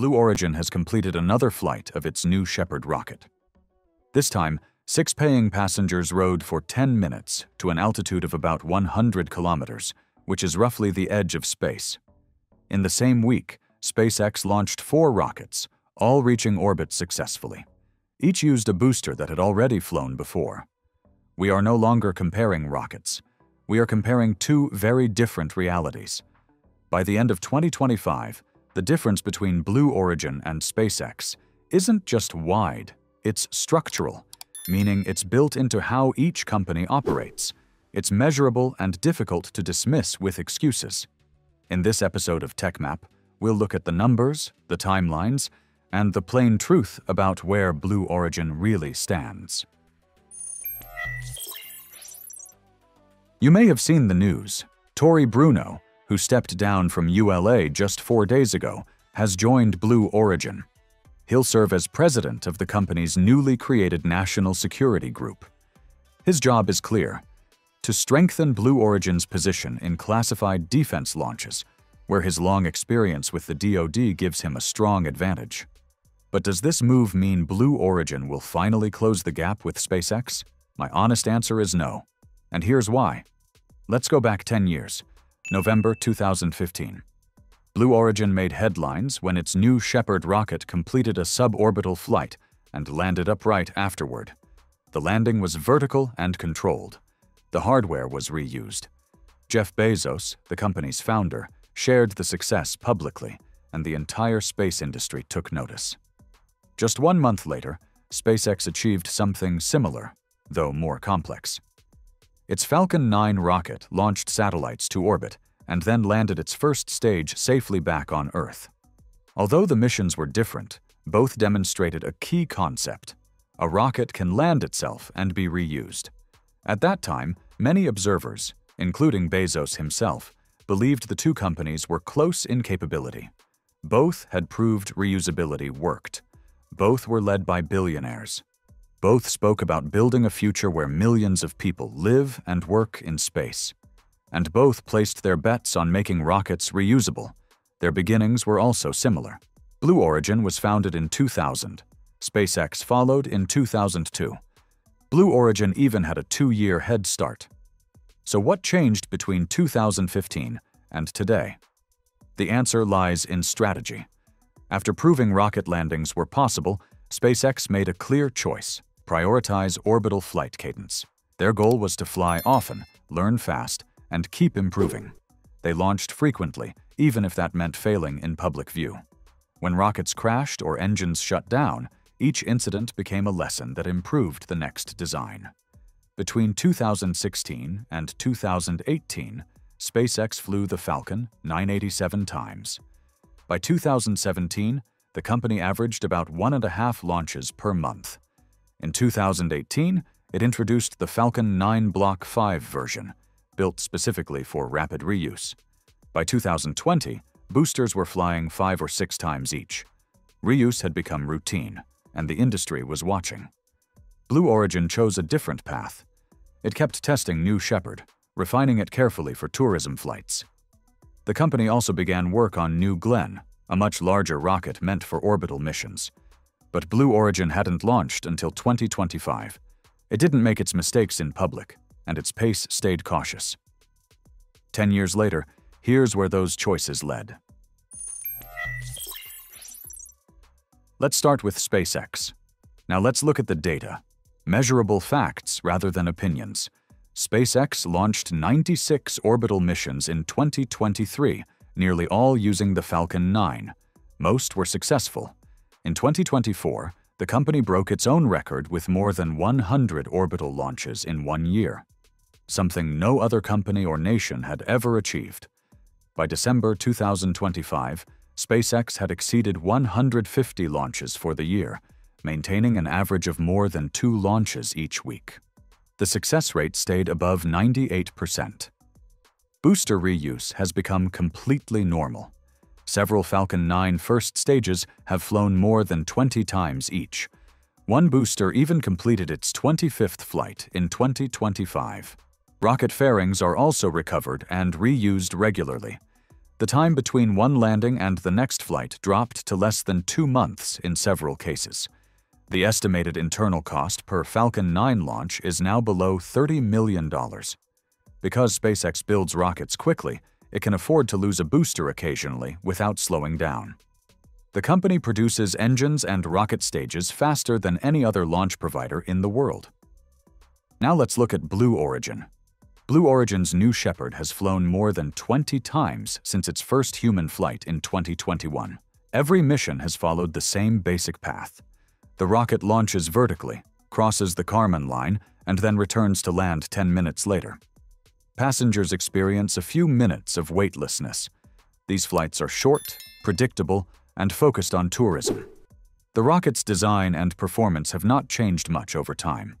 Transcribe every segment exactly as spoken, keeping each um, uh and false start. Blue Origin has completed another flight of its New Shepard rocket. This time, six paying passengers rode for ten minutes to an altitude of about one hundred kilometers, which is roughly the edge of space. In the same week, SpaceX launched four rockets, all reaching orbit successfully. Each used a booster that had already flown before. We are no longer comparing rockets. We are comparing two very different realities. By the end of twenty twenty-five, the difference between Blue Origin and SpaceX isn't just wide, it's structural, meaning it's built into how each company operates. It's measurable and difficult to dismiss with excuses. In this episode of TechMap, we'll look at the numbers, the timelines, and the plain truth about where Blue Origin really stands. You may have seen the news. Tory Bruno, who stepped down from U L A just four days ago, has joined Blue Origin. He'll serve as president of the company's newly created National Security Group. His job is clear: to strengthen Blue Origin's position in classified defense launches, where his long experience with the D O D gives him a strong advantage. But does this move mean Blue Origin will finally close the gap with SpaceX? My honest answer is no, and here's why. Let's go back ten years, November two thousand fifteen. Blue Origin made headlines when its New Shepard rocket completed a suborbital flight and landed upright afterward. The landing was vertical and controlled. The hardware was reused. Jeff Bezos, the company's founder, shared the success publicly, and the entire space industry took notice. Just one month later, SpaceX achieved something similar, though more complex. Its Falcon nine rocket launched satellites to orbit and then landed its first stage safely back on Earth. Although the missions were different, both demonstrated a key concept: a rocket can land itself and be reused. At that time, many observers, including Bezos himself, believed the two companies were close in capability. Both had proved reusability worked. Both were led by billionaires. Both spoke about building a future where millions of people live and work in space. And both placed their bets on making rockets reusable. Their beginnings were also similar. Blue Origin was founded in two thousand. SpaceX followed in two thousand two. Blue Origin even had a two-year head start. So what changed between two thousand fifteen and today? The answer lies in strategy. After proving rocket landings were possible, SpaceX made a clear choice: prioritize orbital flight cadence. Their goal was to fly often, learn fast, and keep improving. They launched frequently, even if that meant failing in public view. When rockets crashed or engines shut down, each incident became a lesson that improved the next design. Between two thousand sixteen and two thousand eighteen, SpaceX flew the Falcon nine eighty-seven times. By two thousand seventeen, the company averaged about one and a half launches per month. In two thousand eighteen, it introduced the Falcon nine Block five version, built specifically for rapid reuse. By two thousand twenty, boosters were flying five or six times each. Reuse had become routine, and the industry was watching. Blue Origin chose a different path. It kept testing New Shepard, refining it carefully for tourism flights. The company also began work on New Glenn, a much larger rocket meant for orbital missions. But Blue Origin hadn't launched until twenty twenty-five. It didn't make its mistakes in public, and its pace stayed cautious. Ten years later, here's where those choices led. Let's start with SpaceX. Now let's look at the data. Measurable facts rather than opinions. SpaceX launched ninety-six orbital missions in twenty twenty-three, nearly all using the Falcon nine. Most were successful. In twenty twenty-four, the company broke its own record with more than one hundred orbital launches in one year, something no other company or nation had ever achieved. By December two thousand twenty-five, SpaceX had exceeded one hundred fifty launches for the year, maintaining an average of more than two launches each week. The success rate stayed above ninety-eight percent. Booster reuse has become completely normal. Several Falcon nine first stages have flown more than twenty times each. One booster even completed its twenty-fifth flight in twenty twenty-five. Rocket fairings are also recovered and reused regularly. The time between one landing and the next flight dropped to less than two months in several cases. The estimated internal cost per Falcon nine launch is now below thirty million dollars. Because SpaceX builds rockets quickly, it can afford to lose a booster occasionally without slowing down. The company produces engines and rocket stages faster than any other launch provider in the world. Now let's look at Blue Origin. Blue Origin's New Shepard has flown more than twenty times since its first human flight in twenty twenty-one. Every mission has followed the same basic path. The rocket launches vertically, crosses the Kármán line, and then returns to land ten minutes later. Passengers experience a few minutes of weightlessness. These flights are short, predictable, and focused on tourism. The rocket's design and performance have not changed much over time.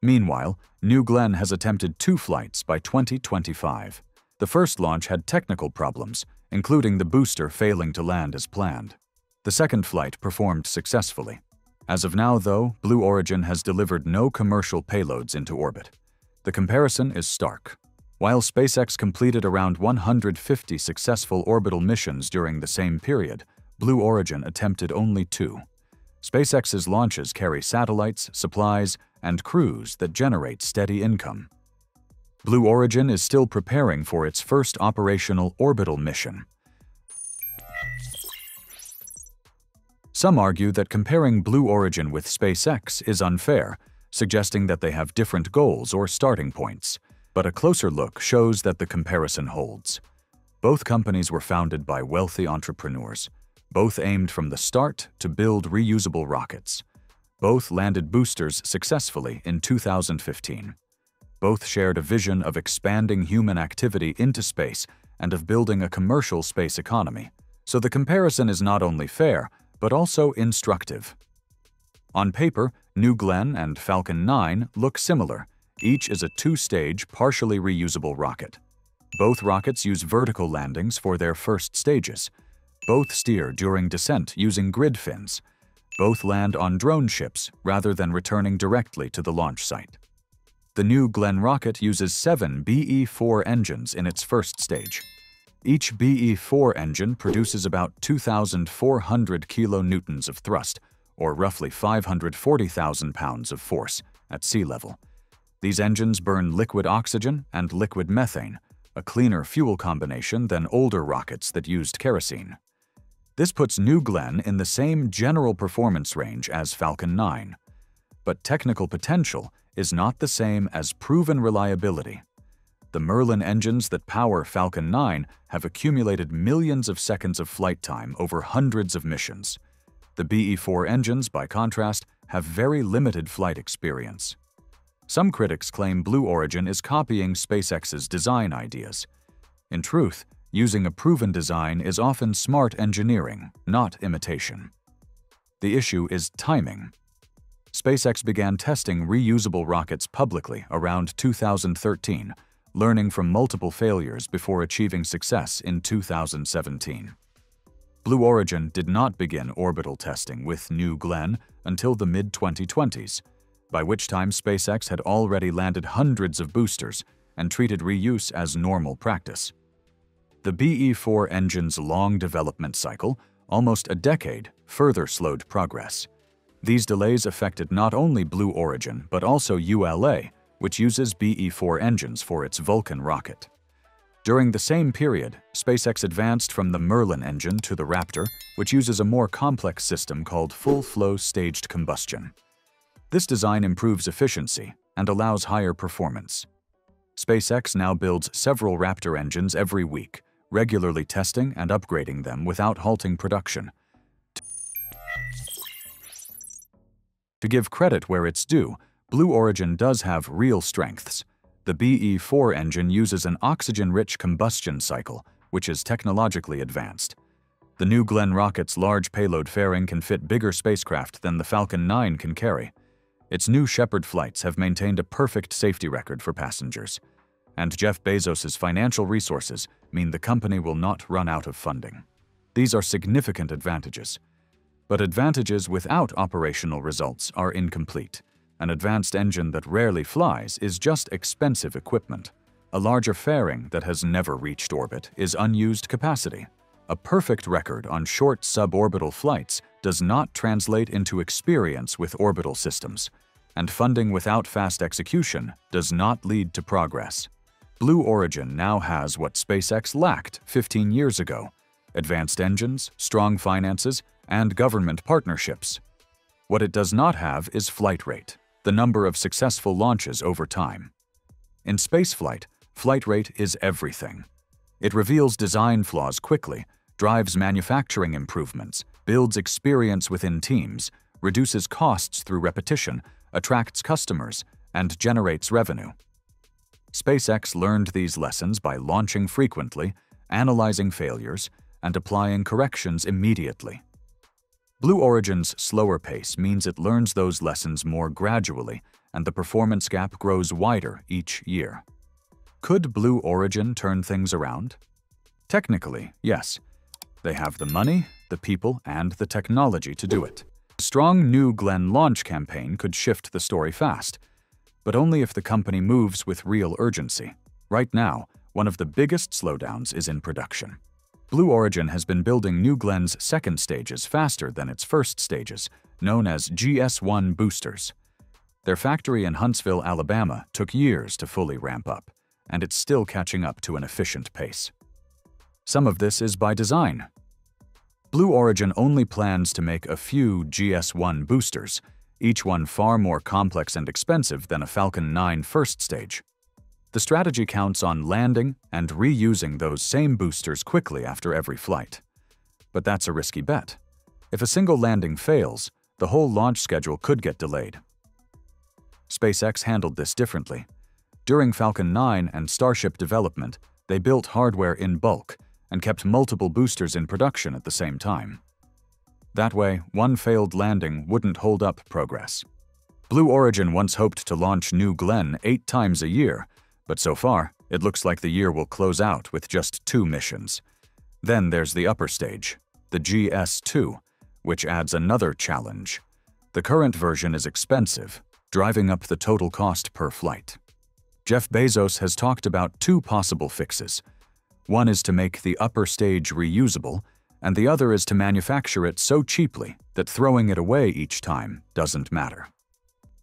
Meanwhile, New Glenn has attempted two flights by twenty twenty-five. The first launch had technical problems, including the booster failing to land as planned. The second flight performed successfully. As of now, though, Blue Origin has delivered no commercial payloads into orbit. The comparison is stark. While SpaceX completed around one hundred fifty successful orbital missions during the same period, Blue Origin attempted only two. SpaceX's launches carry satellites, supplies, and crews that generate steady income. Blue Origin is still preparing for its first operational orbital mission. Some argue that comparing Blue Origin with SpaceX is unfair, suggesting that they have different goals or starting points, but a closer look shows that the comparison holds. Both companies were founded by wealthy entrepreneurs. Both aimed from the start to build reusable rockets. Both landed boosters successfully in two thousand fifteen. Both shared a vision of expanding human activity into space and of building a commercial space economy. So the comparison is not only fair, but also instructive. On paper, New Glenn and Falcon nine look similar. Each is a two-stage, partially reusable rocket. Both rockets use vertical landings for their first stages. Both steer during descent using grid fins. Both land on drone ships rather than returning directly to the launch site. The New Glenn rocket uses seven B E four engines in its first stage. Each B E four engine produces about two thousand four hundred kilonewtons of thrust, or roughly five hundred forty thousand pounds of force, at sea level. These engines burn liquid oxygen and liquid methane, a cleaner fuel combination than older rockets that used kerosene. This puts New Glenn in the same general performance range as Falcon nine, but technical potential is not the same as proven reliability. The Merlin engines that power Falcon nine have accumulated millions of seconds of flight time over hundreds of missions. The B E four engines, by contrast, have very limited flight experience. Some critics claim Blue Origin is copying SpaceX's design ideas. In truth, using a proven design is often smart engineering, not imitation. The issue is timing. SpaceX began testing reusable rockets publicly around two thousand thirteen, learning from multiple failures before achieving success in two thousand seventeen. Blue Origin did not begin orbital testing with New Glenn until the mid twenty twenties, by which time SpaceX had already landed hundreds of boosters and treated reuse as normal practice. The B E four engine's long development cycle, almost a decade, further slowed progress. These delays affected not only Blue Origin but also U L A, which uses B E four engines for its Vulcan rocket. During the same period, SpaceX advanced from the Merlin engine to the Raptor, which uses a more complex system called full-flow staged combustion. This design improves efficiency and allows higher performance. SpaceX now builds several Raptor engines every week, regularly testing and upgrading them without halting production. To give credit where it's due, Blue Origin does have real strengths. The B E four engine uses an oxygen-rich combustion cycle, which is technologically advanced. The New Glenn rocket's large payload fairing can fit bigger spacecraft than the Falcon nine can carry. Its New Shepard flights have maintained a perfect safety record for passengers. And Jeff Bezos's financial resources mean the company will not run out of funding. These are significant advantages. But advantages without operational results are incomplete. An advanced engine that rarely flies is just expensive equipment. A larger fairing that has never reached orbit is unused capacity. A perfect record on short suborbital flights does not translate into experience with orbital systems, and funding without fast execution does not lead to progress. Blue Origin now has what SpaceX lacked fifteen years ago: advanced engines, strong finances, and government partnerships. What it does not have is flight rate, the number of successful launches over time. In spaceflight, flight rate is everything. It reveals design flaws quickly, drives manufacturing improvements, builds experience within teams, reduces costs through repetition, attracts customers, and generates revenue. SpaceX learned these lessons by launching frequently, analyzing failures, and applying corrections immediately. Blue Origin's slower pace means it learns those lessons more gradually, and the performance gap grows wider each year. Could Blue Origin turn things around? Technically, yes. They have the money, the people, and the technology to do it. A strong New Glenn launch campaign could shift the story fast, but only if the company moves with real urgency. Right now, one of the biggest slowdowns is in production. Blue Origin has been building New Glenn's second stages faster than its first stages, known as G S one boosters. Their factory in Huntsville, Alabama, took years to fully ramp up, and it's still catching up to an efficient pace. Some of this is by design. Blue Origin only plans to make a few G S one boosters, each one far more complex and expensive than a Falcon nine first stage. The strategy counts on landing and reusing those same boosters quickly after every flight. But that's a risky bet. If a single landing fails, the whole launch schedule could get delayed. SpaceX handled this differently. During Falcon nine and Starship development, they built hardware in bulk and kept multiple boosters in production at the same time. That way, one failed landing wouldn't hold up progress. Blue Origin once hoped to launch New Glenn eight times a year, but so far, it looks like the year will close out with just two missions. Then there's the upper stage, the G S two, which adds another challenge. The current version is expensive, driving up the total cost per flight. Jeff Bezos has talked about two possible fixes. One is to make the upper stage reusable, and the other is to manufacture it so cheaply that throwing it away each time doesn't matter.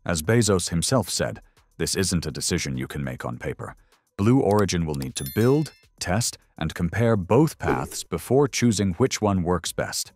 As Bezos himself said, this isn't a decision you can make on paper. Blue Origin will need to build, test, and compare both paths before choosing which one works best.